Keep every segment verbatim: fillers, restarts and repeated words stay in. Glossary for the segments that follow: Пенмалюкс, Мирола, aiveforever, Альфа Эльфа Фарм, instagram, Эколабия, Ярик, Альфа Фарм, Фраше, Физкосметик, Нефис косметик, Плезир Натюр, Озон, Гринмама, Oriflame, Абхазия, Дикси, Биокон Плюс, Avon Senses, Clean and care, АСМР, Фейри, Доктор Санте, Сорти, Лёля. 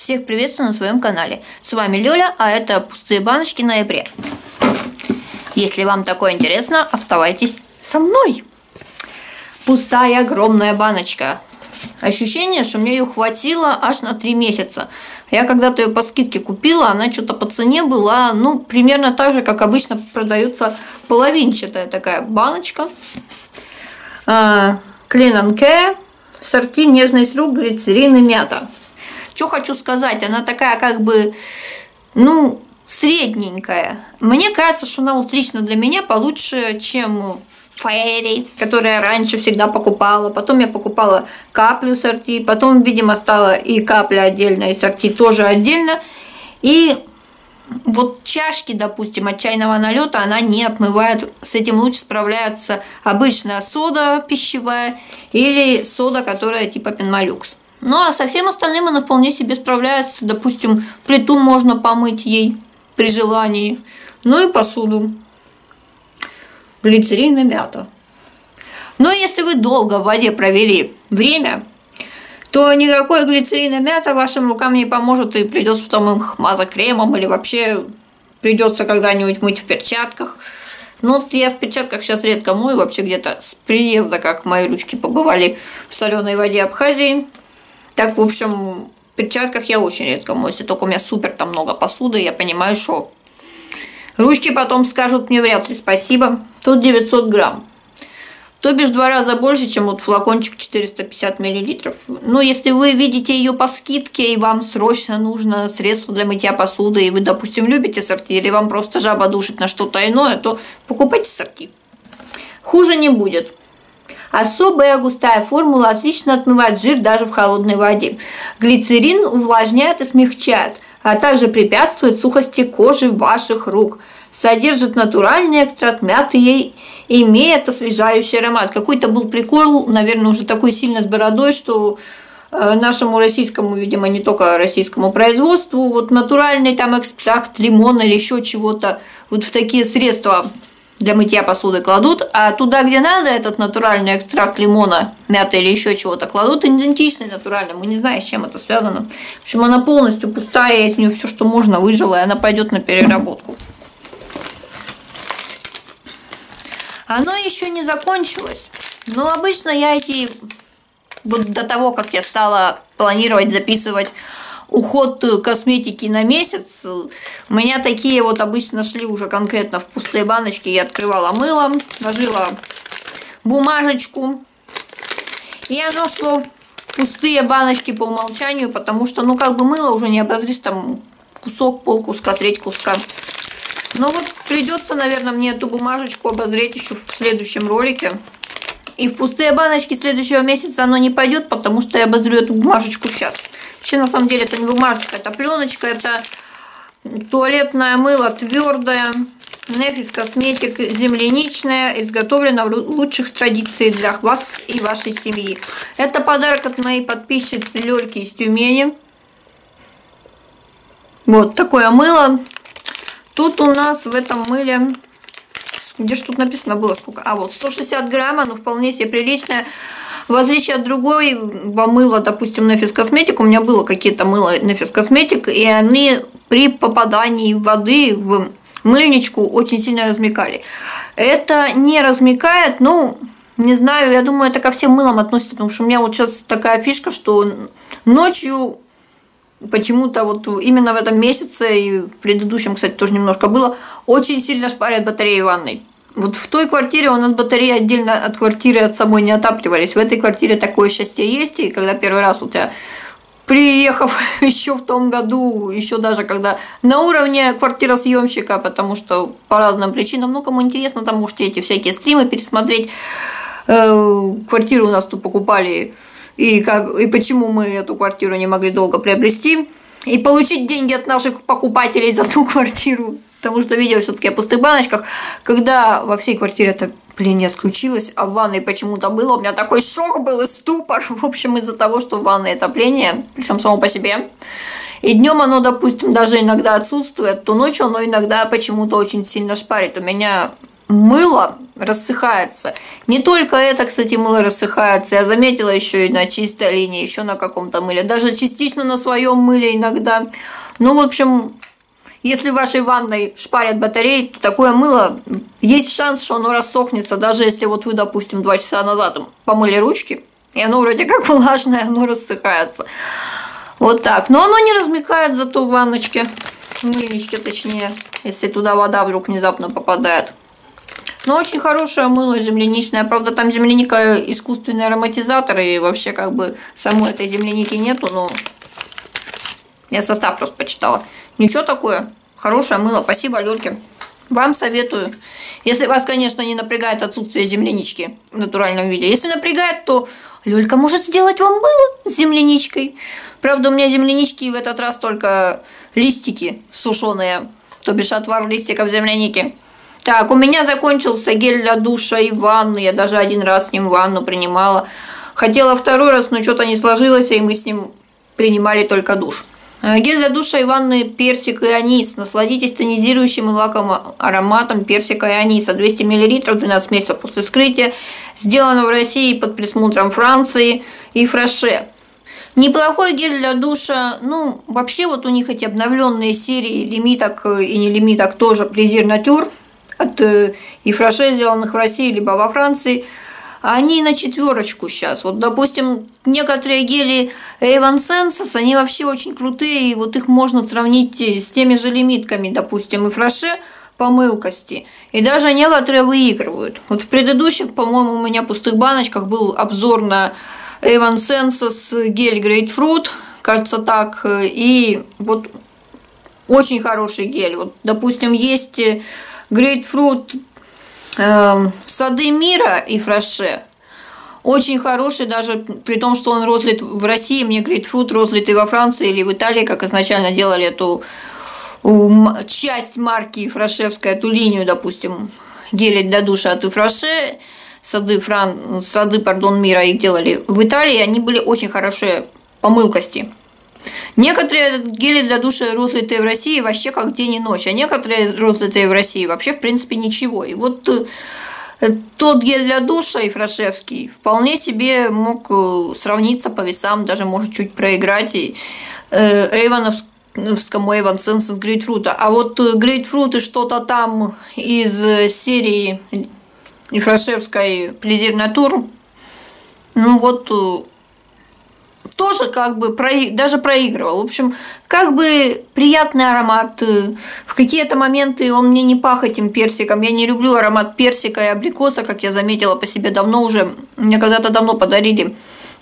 Всех приветствую на своем канале. С вами Лёля, а это пустые баночки ноября. Если вам такое интересно, оставайтесь со мной. Пустая огромная баночка. Ощущение, что мне ее хватило аж на три месяца. Я когда-то ее по скидке купила, она что-то по цене была, ну, примерно так же, как обычно продается половинчатая такая баночка. Clean and care, сорти нежность рук, глицерин и мята. Что хочу сказать, она такая как бы, ну, средненькая. Мне кажется, что она вот лично для меня получше, чем Фейри, которую я раньше всегда покупала. Потом я покупала каплю сорти, потом, видимо, стала и капля отдельно, и сорти тоже отдельно. И вот чашки, допустим, от чайного налета она не отмывает. С этим лучше справляется обычная сода пищевая или сода, которая типа Пенмалюкс. Ну а со всем остальным она вполне себе справляется. Допустим, плиту можно помыть ей при желании. Ну и посуду. Глицерин и мята. Но если вы долго в воде провели время, то никакой глицерин и мята вашим рукам не поможет, и придется потом их мазать кремом, или вообще придется когда-нибудь мыть в перчатках. Ну, вот я в перчатках сейчас редко мою, вообще где-то с приезда, как мои ручки побывали в соленой воде Абхазии. Так, в общем, в перчатках я очень редко мою, если только у меня супер там много посуды, я понимаю, что ручки потом скажут мне вряд ли спасибо. Тут девятьсот грамм. То бишь, в два раза больше, чем вот флакончик четыреста пятьдесят миллилитров. Но если вы видите ее по скидке, и вам срочно нужно средство для мытья посуды, и вы, допустим, любите сорти, или вам просто жаба душит на что-то иное, то покупайте сорти. Хуже не будет. Особая густая формула отлично отмывает жир даже в холодной воде. Глицерин увлажняет и смягчает, а также препятствует сухости кожи ваших рук. Содержит натуральный экстракт мяты и имеет освежающий аромат. Какой-то был прикол, наверное, уже такой сильно с бородой, что нашему российскому, видимо, не только российскому производству, вот натуральный там экстракт лимона или еще чего-то, вот в такие средства для мытья посуды кладут, а туда, где надо, этот натуральный экстракт лимона, мяты или еще чего-то кладут, идентичный натуральному. Не знаю, с чем это связано. В общем, она полностью пустая, из нее все, что можно, выжила, и она пойдет на переработку. Оно еще не закончилось. Но обычно я эти, вот до того, как я стала планировать, записывать уход косметики на месяц, у меня такие вот обычно шли уже конкретно в пустые баночки. Я открывала мыло, ложила бумажечку, и оно шло в пустые баночки по умолчанию, потому что, ну, как бы мыло уже не обозришь, там кусок, полкуска, треть куска. Но вот придется, наверное, мне эту бумажечку обозреть еще в следующем ролике. И в пустые баночки следующего месяца оно не пойдет, потому что я обозрю эту бумажечку сейчас. Вообще, на самом деле, это не бумажечка, это пленочка, это туалетное мыло твердое, Нефис косметик, земляничное, изготовлено в лучших традициях для вас и вашей семьи. Это подарок от моей подписчицы Лёльки из Тюмени. Вот такое мыло. Тут у нас в этом мыле, где же тут написано было сколько, а вот сто шестьдесят грамм, оно вполне себе приличное. В отличие от другой мыла, допустим, на физкосметик, у меня было какие-то мыло на физкосметик, и они при попадании воды в мыльничку очень сильно размякали. Это не размякает, ну, не знаю, я думаю, это ко всем мылам относится, потому что у меня вот сейчас такая фишка, что ночью почему-то вот именно в этом месяце, и в предыдущем, кстати, тоже немножко было, очень сильно шпарят батареи в ванной. Вот в той квартире у нас батареи отдельно от квартиры от самой не отапливались. В этой квартире такое счастье есть. И когда первый раз у тебя, приехав еще в том году, еще даже когда на уровне квартиросъемщика, потому что по разным причинам, ну, кому интересно, там можете эти всякие стримы пересмотреть. Квартиру у нас тут покупали, и, как, и почему мы эту квартиру не могли долго приобрести и получить деньги от наших покупателей за ту квартиру, потому что видео все-таки о пустых баночках, когда во всей квартире это, блин, не отключилось, а в ванной почему-то было, у меня такой шок был и ступор, в общем, из-за того, что в ванной отопление, причем само по себе, и днем оно, допустим, даже иногда отсутствует, то ночью оно иногда почему-то очень сильно шпарит. У меня мыло рассыхается. Не только это, кстати, мыло рассыхается. Я заметила еще и на чистой линии, еще на каком-то мыле. Даже частично на своем мыле иногда. Ну, в общем, если в вашей ванной шпарят батареи, то такое мыло, есть шанс, что оно рассохнется. Даже если вот вы, допустим, два часа назад помыли ручки, и оно вроде как влажное, оно рассыхается. Вот так. Но оно не размекает зато в ванночке. В мыльничке, точнее. Если туда вода вдруг внезапно попадает. Но очень хорошее мыло земляничное. Правда, там земляника искусственный ароматизатор. И вообще как бы самой этой земляники нету. Но я состав просто почитала. Ничего такое. Хорошее мыло. Спасибо, Лёльке. Вам советую. Если вас, конечно, не напрягает отсутствие землянички в натуральном виде. Если напрягает, то Лёлька может сделать вам мыло с земляничкой. Правда, у меня землянички в этот раз только листики сушеные. То бишь отвар листиков земляники. Так, у меня закончился гель для душа и ванны. Я даже один раз с ним ванну принимала. Хотела второй раз, но что-то не сложилось, и мы с ним принимали только душ. Гель для душа и ванны персик и анис. Насладитесь тонизирующим и лаком ароматом персика и аниса. двести миллилитров, двенадцать месяцев после вскрытия. Сделано в России под присмотром Франции и Фраше. Неплохой гель для душа. Ну, вообще вот у них эти обновленные серии лимиток и не лимиток тоже. Плезир натюр от и Фраше, сделанных в России либо во Франции. Они на четверочку сейчас. Вот, допустим, некоторые гели Avon Senses, они вообще очень крутые, и вот их можно сравнить с теми же лимитками, допустим, и Фраше по мылкости. И даже некоторые выигрывают. Вот в предыдущих, по-моему, у меня в пустых баночках был обзор на Avon Senses гель Grapefruit, кажется так, и вот очень хороший гель. Вот, допустим, есть Grapefruit Сады мира и Фраше очень хороший, даже при том, что он розлит в России. Мне грейпфрут розлит и во Франции или в Италии, как изначально делали эту часть марки фрашевской, эту линию, допустим, гели для душа от и Фраше, сады, Фран... сады пардон, мира их делали в Италии, они были очень хорошие по мылкости. Некоторые гели для душа розлитые в России вообще как день и ночь, а некоторые розлитые в России вообще в принципе ничего. И вот тот гель для душа и Фрашевский вполне себе мог сравниться по весам, даже может чуть проиграть и эйвоновскому Avon Senses грейпфрута. А вот грейпфруты что-то там из серии и Фрашевской Плезир Натур, ну вот... тоже как бы даже проигрывал. В общем, как бы приятный аромат. В какие-то моменты он мне не пах этим персиком. Я не люблю аромат персика и абрикоса, как я заметила по себе давно уже. Мне когда-то давно подарили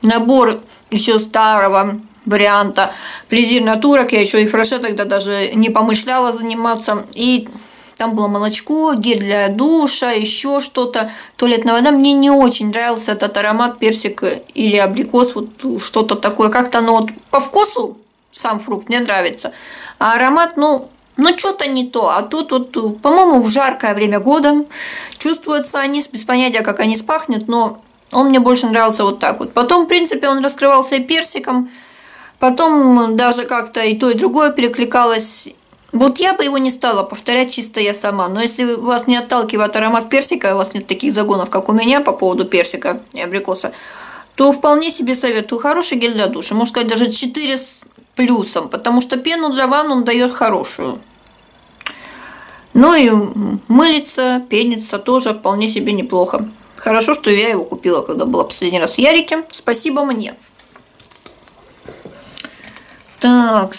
набор еще старого варианта Плезир Натурок. Я еще и Фраше тогда даже не помышляла заниматься. И там было молочко, гель для душа, еще что-то, туалетная вода. Мне не очень нравился этот аромат персик или абрикос, вот что-то такое. Как-то оно вот по вкусу, сам фрукт мне нравится, а аромат, ну, ну что-то не то. А тут вот, по-моему, в жаркое время года чувствуется анис, без понятия, как анис пахнет, но он мне больше нравился вот так вот. Потом, в принципе, он раскрывался и персиком, потом даже как-то и то, и другое перекликалось. Вот я бы его не стала повторять чисто я сама. Но если вас не отталкивает аромат персика, у вас нет таких загонов, как у меня по поводу персика и абрикоса, то вполне себе советую. Хороший гель для душа. Можно сказать, даже четыре с плюсом. Потому что пену для ванн он дает хорошую. Ну и мылиться, пениться тоже вполне себе неплохо. Хорошо, что я его купила, когда была последний раз в Ярике. Спасибо мне. Так,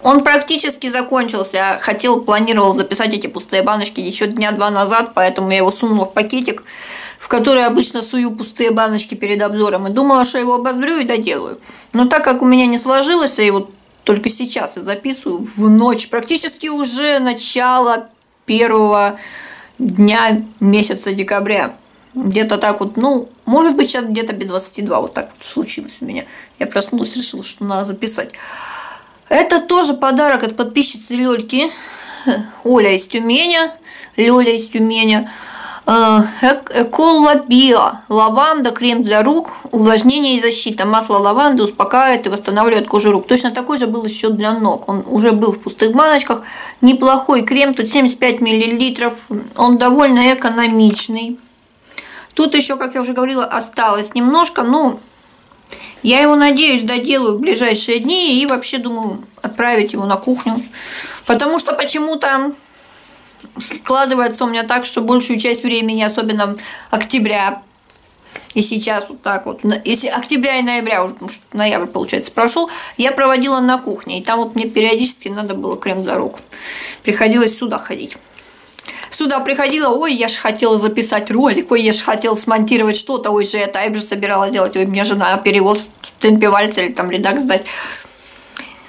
он практически закончился. Я хотел, планировал записать эти пустые баночки еще дня два назад, поэтому я его сунула в пакетик, в который обычно сую пустые баночки перед обзором, и думала, что его обозрю и доделаю. Но так как у меня не сложилось, я его только сейчас и записываю в ночь, практически уже начало первого дня месяца декабря. Где-то так вот, ну, может быть, сейчас где-то без двадцати двух, вот так вот случилось у меня. Я проснулась, решила, что надо записать. Это тоже подарок от подписчицы Лёльки. Оля из Тюмени. Лёля из Тюмени. Эколабия. Лаванда, крем для рук, увлажнение и защита. Масло лаванды успокаивает и восстанавливает кожу рук. Точно такой же был еще для ног. Он уже был в пустых баночках. Неплохой крем, тут семьдесят пять миллилитров. Он довольно экономичный. Тут еще, как я уже говорила, осталось немножко. Ну, я его, надеюсь, доделаю в ближайшие дни. И вообще думаю отправить его на кухню. Потому что почему-то... складывается у меня так, что большую часть времени, особенно октября, и сейчас вот так вот, если октября и ноября, уже ноябрь, получается, прошел, я проводила на кухне, и там вот мне периодически надо было крем для рук. Приходилось сюда ходить. Сюда приходила, ой, я же хотела записать ролик, ой, я же хотела смонтировать что-то, ой, же я тайбер собирала делать, ой, мне жена перевод в темпевальце или там редакс дать.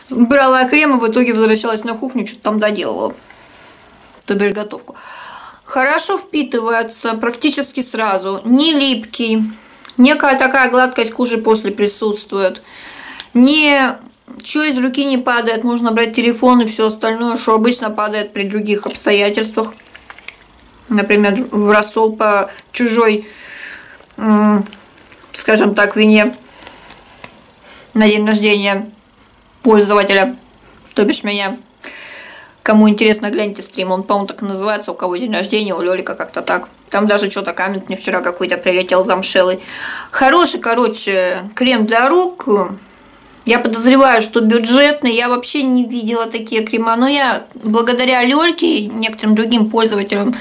Брала крем, и в итоге возвращалась на кухню, что-то там доделывала. То бишь готовку. Хорошо впитывается практически сразу. Не липкий. Некая такая гладкость кожи после присутствует. Не... Что из руки не падает. Можно брать телефон и все остальное, что обычно падает при других обстоятельствах. Например, в рассол по чужой, скажем так, вине на день рождения пользователя, то бишь меня. Кому интересно, гляньте стрим, он, по-моему, так и называется, у кого день рождения, у Лёлика как-то так. Там даже что-то камень мне вчера какой-то прилетел замшелый. Хороший, короче, крем для рук. Я подозреваю, что бюджетный, я вообще не видела такие крема. Но я благодаря Лёльке и некоторым другим пользователям,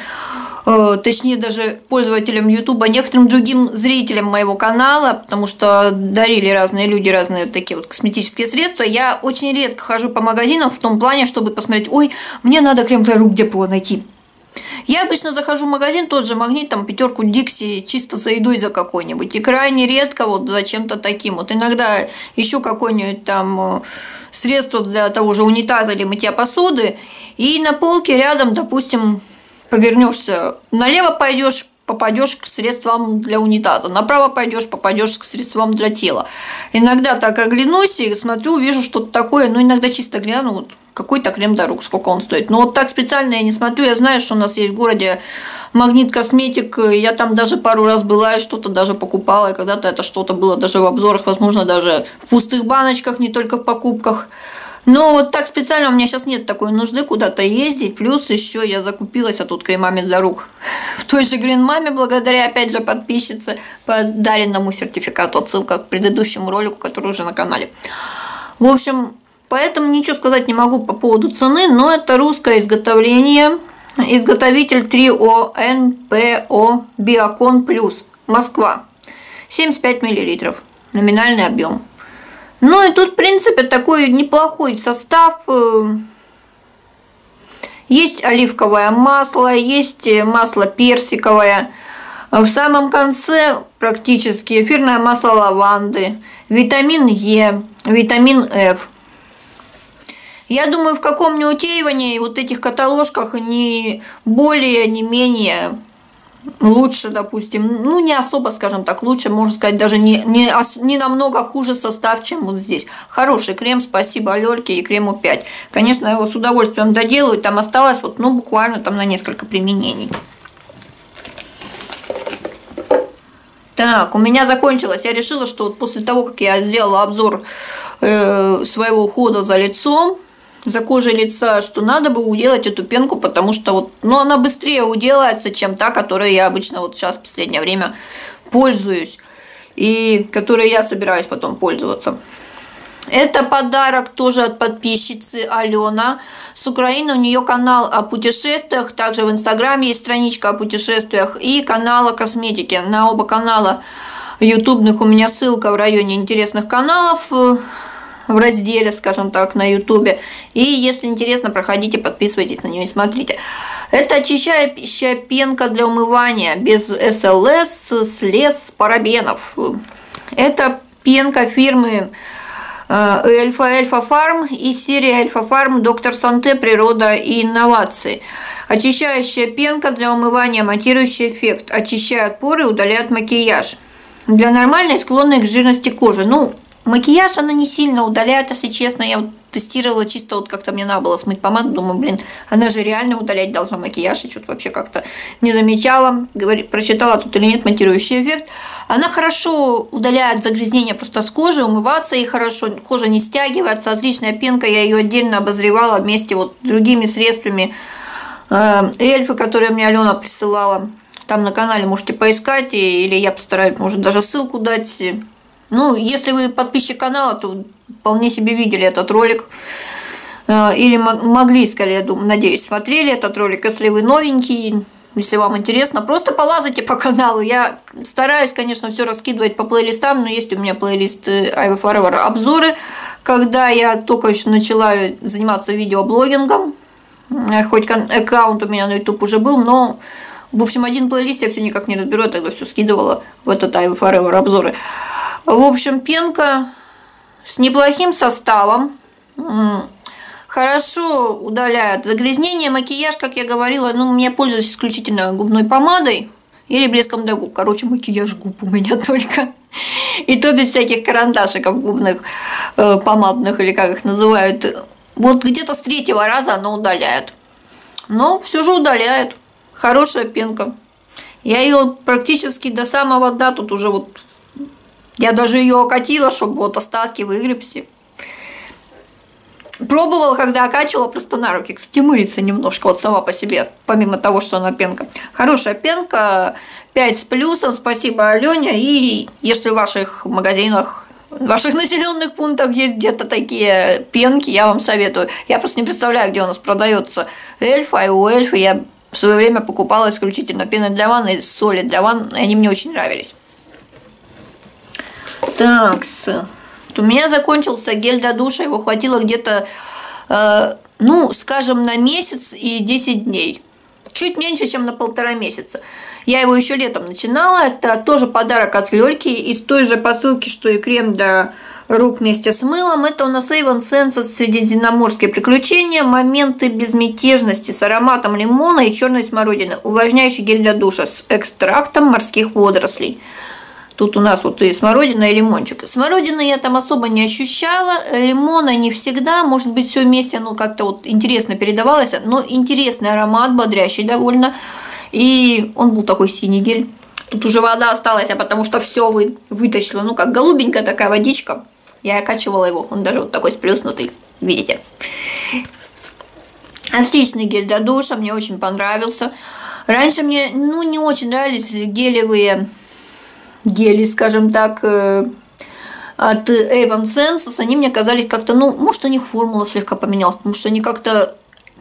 э, точнее даже пользователям Ютуба, некоторым другим зрителям моего канала, потому что дарили разные люди разные такие вот косметические средства, я очень редко хожу по магазинам в том плане, чтобы посмотреть, ой, мне надо крем для рук, где бы его найти. Я обычно захожу в магазин, тот же Магнит, там пятерку Дикси, чисто за едой за какой-нибудь. И крайне редко вот за чем-то таким. Вот иногда ищу какое-нибудь там средство для того же унитаза или мытья посуды. И на полке рядом, допустим, повернешься, налево пойдешь, попадешь к средствам для унитаза. Направо пойдешь, попадешь к средствам для тела. Иногда так оглянусь и смотрю, вижу что-то такое, но иногда чисто гляну. Вот. Какой-то крем для рук, сколько он стоит. Но вот так специально я не смотрю. Я знаю, что у нас есть в городе Магнит косметик. Я там даже пару раз была и что-то даже покупала. И когда-то это что-то было даже в обзорах, возможно, даже в пустых баночках, не только в покупках. Но вот так специально у меня сейчас нет такой нужды куда-то ездить. Плюс еще я закупилась, а тут кремами для рук. В той же Гринмаме, благодаря, опять же, подписчице, подаренному сертификату. Отсылка к предыдущему ролику, который уже на канале. В общем... Поэтому ничего сказать не могу по поводу цены, но это русское изготовление. Изготовитель три О Н П О Биокон Плюс. Москва. семьдесят пять миллилитров. Номинальный объем. Ну и тут, в принципе, такой неплохой состав. Есть оливковое масло, есть масло персиковое. В самом конце практически эфирное масло лаванды. Витамин Е, витамин Ф. Я думаю, в каком-нибудь утеивании вот этих каталожках не более, не менее, лучше, допустим, ну не особо, скажем так, лучше, можно сказать, даже не, не, не намного хуже состав, чем вот здесь. Хороший крем, спасибо Лёльке и крему пять. Конечно, я его с удовольствием доделаю, там осталось вот, ну, буквально там на несколько применений. Так, у меня закончилось. Я решила, что вот после того, как я сделала обзор э, своего ухода за лицом, за кожей лица, что надо бы уделать эту пенку, потому что вот, ну, она быстрее уделается, чем та, которой я обычно вот сейчас в последнее время пользуюсь и которой я собираюсь потом пользоваться. Это подарок тоже от подписчицы Алена с Украины. У нее канал о путешествиях, также в Инстаграме есть страничка о путешествиях и канал о косметике. На оба канала ютубных у меня ссылка в районе интересных каналов, в разделе, скажем так, на ютубе. И если интересно, проходите, подписывайтесь на нее и смотрите. Это очищающая пенка для умывания без С Л С, слез, парабенов. Это пенка фирмы Альфа Эльфа Фарм и серия Альфа Фарм Доктор Санте, природа и инновации. Очищающая пенка для умывания, матирующий эффект, очищает поры, удаляет макияж. Для нормальной, склонной к жирности кожи. Ну, Макияж она не сильно удаляет, если честно. Я вот тестировала чисто вот как-то мне надо было смыть помаду. Думаю, блин, она же реально удалять должна макияж. И что-то вообще как-то не замечала. Говори, прочитала тут или нет матирующий эффект. Она хорошо удаляет загрязнение просто с кожи. Умываться ей хорошо. Кожа не стягивается. Отличная пенка. Я ее отдельно обозревала вместе вот с другими средствами Эльфы, которые мне Алена присылала. Там на канале можете поискать. Или я постараюсь, может, даже ссылку дать. Ну, если вы подписчик канала, то вполне себе видели этот ролик. Или могли, скорее, я думаю, надеюсь, смотрели этот ролик. Если вы новенький, если вам интересно, просто полазайте по каналу. Я стараюсь, конечно, все раскидывать по плейлистам, но есть у меня плейлист aiveforever обзоры. Когда я только еще начала заниматься видеоблогингом, хоть аккаунт у меня на YouTube уже был, но, в общем, один плейлист я все никак не разберу, я тогда все скидывала в этот aiveforever обзоры. В общем, пенка с неплохим составом, хорошо удаляет загрязнение, макияж, как я говорила, ну, я пользуюсь исключительно губной помадой или блеском для губ, короче, макияж губ у меня только, и то без всяких карандашиков губных, помадных или как их называют, вот где-то с третьего раза она удаляет, но все же удаляет, хорошая пенка, я ее практически до самого, да, тут уже вот... Я даже ее окатила, чтобы вот остатки выгребси. Пробовала, когда окачивала, просто на руки. Кстати, мылится немножко вот сама по себе, помимо того, что она пенка. Хорошая пенка, пять с плюсом, спасибо Алёне. И если в ваших магазинах, в ваших населенных пунктах есть где-то такие пенки, я вам советую. Я просто не представляю, где у нас продается Эльфа, и у Эльфа я в свое время покупала исключительно пены для ванны, соли для ванны, они мне очень нравились. Так, у меня закончился гель для душа, его хватило где-то, э, ну, скажем, на месяц и десять дней. Чуть меньше, чем на полтора месяца. Я его еще летом начинала, это тоже подарок от Лёльки, из той же посылки, что и крем для рук вместе с мылом. Это у нас Avon Senses средиземноморские приключения, моменты безмятежности с ароматом лимона и черной смородины, увлажняющий гель для душа с экстрактом морских водорослей. Тут у нас вот и смородина, и лимончик. Смородины я там особо не ощущала, лимона не всегда, может быть, все вместе, ну, как-то вот интересно передавалось, но интересный аромат, бодрящий довольно, и он был такой синий гель. Тут уже вода осталась, а потому что все вы, вытащила, ну, как голубенькая такая водичка, я окачивала его, он даже вот такой сплюснутый, видите. Отличный гель для душа, мне очень понравился. Раньше мне, ну, не очень нравились гелевые... гели, скажем так, от Avon Senses, они мне казались как-то, ну, может, у них формула слегка поменялась, потому что они как-то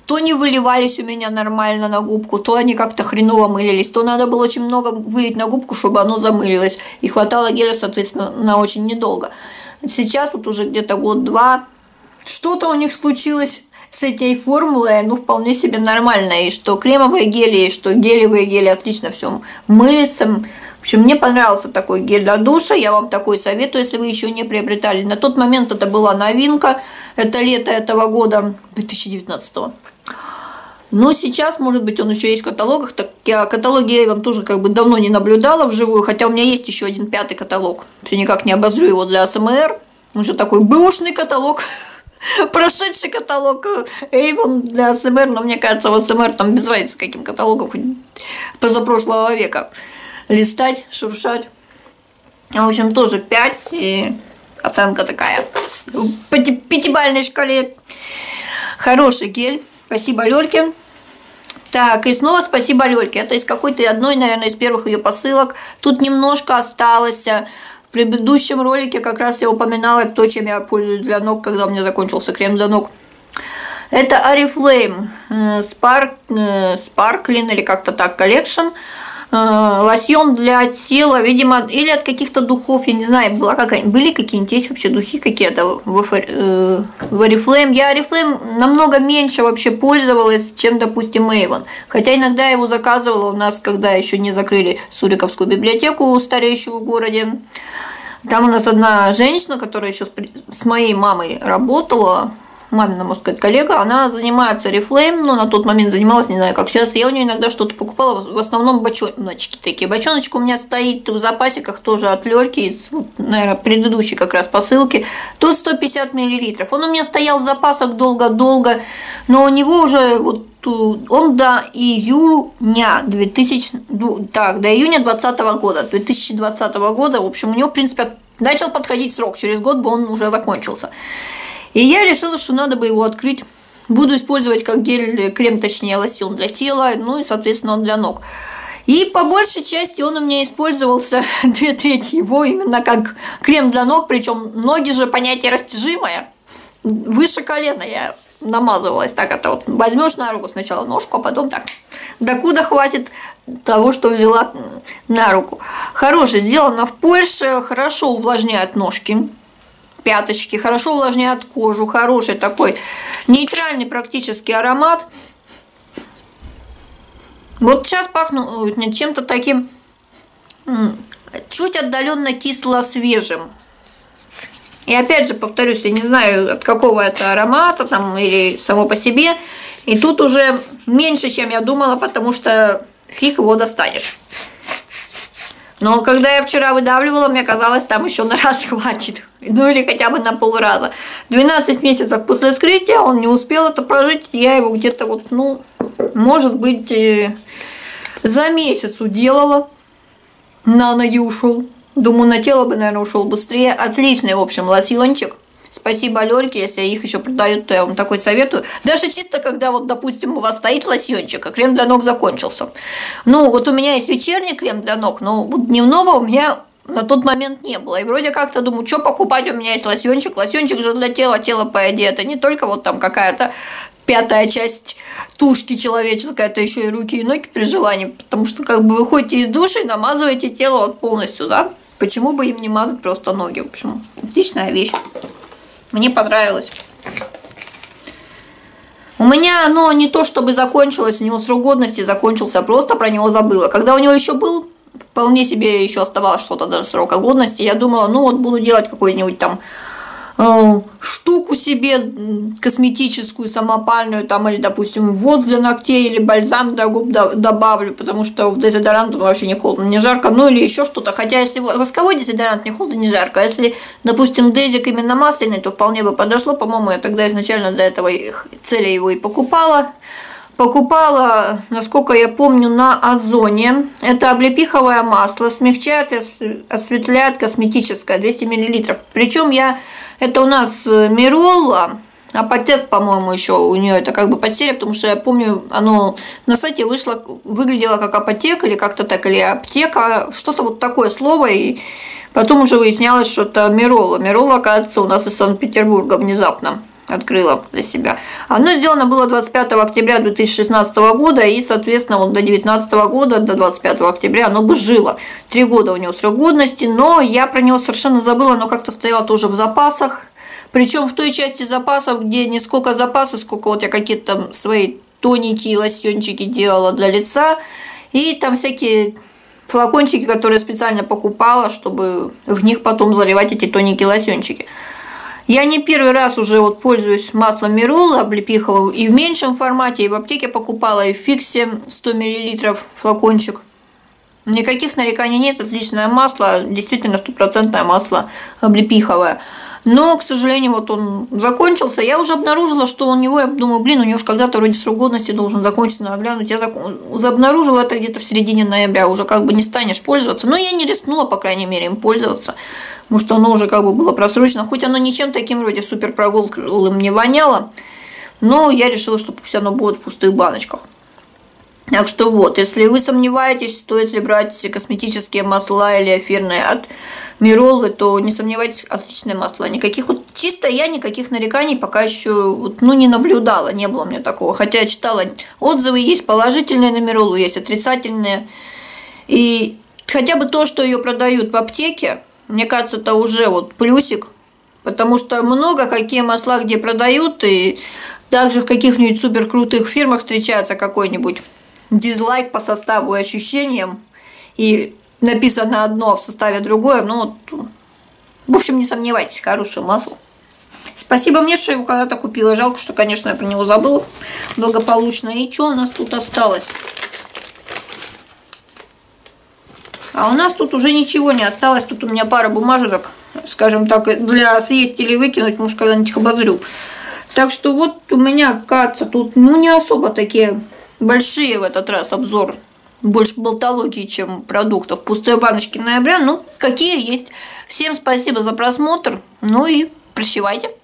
то не выливались у меня нормально на губку, то они как-то хреново мылились, то надо было очень много вылить на губку, чтобы оно замылилось, и хватало геля, соответственно, на очень недолго. Сейчас вот уже где-то год-два, что-то у них случилось с этой формулой, ну, вполне себе нормально, и что кремовые гели, и что гелевые гели, отлично все мылится. В общем, мне понравился такой гель для душа, я вам такой советую, если вы еще не приобретали. На тот момент это была новинка, это лето этого года, две тысячи девятнадцатого. Но сейчас, может быть, он еще есть в каталогах, так я каталоги я вам тоже как бы давно не наблюдала вживую, хотя у меня есть еще один пятый каталог, все никак не обозрю его для АСМР, уже такой бэушный каталог. Прошедший каталог Avon для АСМР, но мне кажется, в АСМР там без разницы, каким каталогом хоть позапрошлого века листать, шуршать. В общем, тоже пять, и оценка такая, по пятибалльной шкале. Хороший гель, спасибо Лёльке. Так, и снова спасибо Лёльке, это из какой-то одной, наверное, из первых ее посылок. Тут немножко осталось... В предыдущем ролике как раз я упоминала то, чем я пользуюсь для ног, когда у меня закончился крем для ног. Это Oriflame Spark, Sparkling или как-то так Collection. Лосьон для тела, видимо, или от каких-то духов, я не знаю, была какая, были какие-нибудь, есть вообще духи какие-то в, э, в Oriflame. Я Oriflame намного меньше вообще пользовалась, чем, допустим, Avon. Хотя иногда я его заказывала у нас, когда еще не закрыли Суриковскую библиотеку, стареющую в городе. Там у нас одна женщина, которая еще с моей мамой работала, мамина, можно сказать, коллега, она занимается Oriflame, но на тот момент занималась, не знаю, как сейчас. Я у нее иногда что-то покупала, в основном бочоночки такие. Бочоночка у меня стоит в запасиках тоже от Лёльки, из, наверное, предыдущей как раз посылки. Тут сто пятьдесят миллилитров. Он у меня стоял в запасах долго-долго, но у него уже... вот он до июня две тысячи, так, до июня двадцатого года, две тысячи двадцатого года, в общем, у него, в принципе, начал подходить срок, через год бы он уже закончился. И я решила, что надо бы его открыть, буду использовать как гель, крем, точнее, лосьон для тела, ну и, соответственно, для ног. И по большей части он у меня использовался, две трети его, именно как крем для ног, причем ноги же понятие растяжимое, выше колена я... намазывалась так, это вот возьмешь на руку сначала ножку, а потом так докуда хватит того, что взяла на руку. Хороший, сделано в Польше, хорошо увлажняет ножки, пяточки, хорошо увлажняет кожу, хороший такой нейтральный практически аромат. Вот сейчас пахнет чем-то таким чуть отдаленно кисло-свежим. И опять же, повторюсь, я не знаю, от какого это аромата там или само по себе. И тут уже меньше, чем я думала, потому что фиг его достанешь. Но когда я вчера выдавливала, мне казалось, там еще на раз хватит. Ну или хотя бы на полраза. двенадцать месяцев после вскрытия он не успел это прожить. Я его где-то вот, ну, может быть, за месяц уделала. На ноги ушел. Думаю, на тело бы, наверное, ушел быстрее. Отличный, в общем, лосьончик. Спасибо Лёльке, если их еще продают, то я вам такой советую. Даже чисто, когда, вот, допустим, у вас стоит лосьончик, а крем для ног закончился. Ну, вот у меня есть вечерний крем для ног, но вот дневного у меня на тот момент не было. И вроде как-то думаю, что покупать, у меня есть лосьончик. Лосьончик же для тела, тело, по идее, это не только вот там какая-то пятая часть тушки человеческой, это еще и руки, и ноги при желании. Потому что, как бы, выходите из души и намазываете тело вот полностью, да? Почему бы им не мазать просто ноги? В общем, отличная вещь. Мне понравилось. У меня оно не то чтобы закончилось, у него срок годности закончился, просто про него забыла. Когда у него еще был, вполне себе еще оставалось что-то до срока годности. Я думала, ну вот буду делать какую-нибудь там э, штуку себе косметическую, самопальную, там, или, допустим, воск для ногтей, или бальзам для губ добавлю, потому что в дезодорант вообще не холодно, не жарко, ну или еще что-то. Хотя, если восковой дезодорант не холодно, не жарко, а если, допустим, дезик именно масляный, то вполне бы подошло. По-моему, я тогда изначально для этого цели его и покупала. Покупала, насколько я помню, на Озоне. Это облепиховое масло, смягчает и осветляет косметическое, двести миллилитров. Причем я, это у нас Мирола, апотек, по-моему, еще у нее это как бы потеря, потому что я помню, оно на сайте вышло, выглядело как апотек или как-то так, или аптека, что-то вот такое слово, и потом уже выяснялось, что это Мирола. Мирола, оказывается, у нас из Санкт-Петербурга внезапно открыла для себя. Оно сделано было двадцать пятого октября две тысячи шестнадцатого года, и, соответственно, вот до две тысячи девятнадцатого года, до двадцать пятого октября оно бы жило. Три года у него срок годности, но я про него совершенно забыла, оно как-то стояло тоже в запасах. Причем в той части запасов, где не сколько запасов, сколько вот я какие-то свои тоники и лосьончики делала для лица, и там всякие флакончики, которые специально покупала, чтобы в них потом заливать эти тоники и лосьончики. Я не первый раз уже вот пользуюсь маслом Мирола облепиховым, и в меньшем формате, и в аптеке покупала, и в фиксе сто миллилитров флакончик. Никаких нареканий нет, отличное масло, действительно стопроцентное масло облепиховое. Но, к сожалению, вот он закончился. Я уже обнаружила, что у него, я думаю, блин, у него же когда-то вроде срок годности должен закончиться, надо глянуть. Я обнаружила это где-то в середине ноября, уже как бы не станешь пользоваться. Но я не рискнула, по крайней мере, им пользоваться, потому что оно уже как бы было просрочено. Хоть оно ничем таким вроде супер прогулком не воняло, но я решила, что пусть оно будет в пустых баночках. Так что вот, если вы сомневаетесь, стоит ли брать косметические масла или эфирные от Миролы, то не сомневайтесь, отличное масло. Никаких вот чисто я никаких нареканий пока еще вот, ну, не наблюдала, не было мне такого. Хотя читала отзывы, есть положительные на Миролу, есть отрицательные. И хотя бы то, что ее продают в аптеке, мне кажется, это уже вот плюсик. Потому что много какие масла где продают, и также в каких-нибудь суперкрутых фирмах встречается какой-нибудь дизлайк по составу и ощущениям, и написано одно, а в составе другое. Ну, вот, в общем, не сомневайтесь, хорошее масло. Спасибо мне, что я его когда-то купила. Жалко, что, конечно, я про него забыла благополучно. И что у нас тут осталось? А у нас тут уже ничего не осталось. Тут у меня пара бумажек, скажем так, для съесть или выкинуть. Может, когда-нибудь их обозрю. Так что вот у меня, кажется, тут ну не особо такие большие в этот раз обзор. Больше болтологии, чем продуктов. Пустые баночки ноября. Ну, какие есть. Всем спасибо за просмотр. Ну и прощавайте.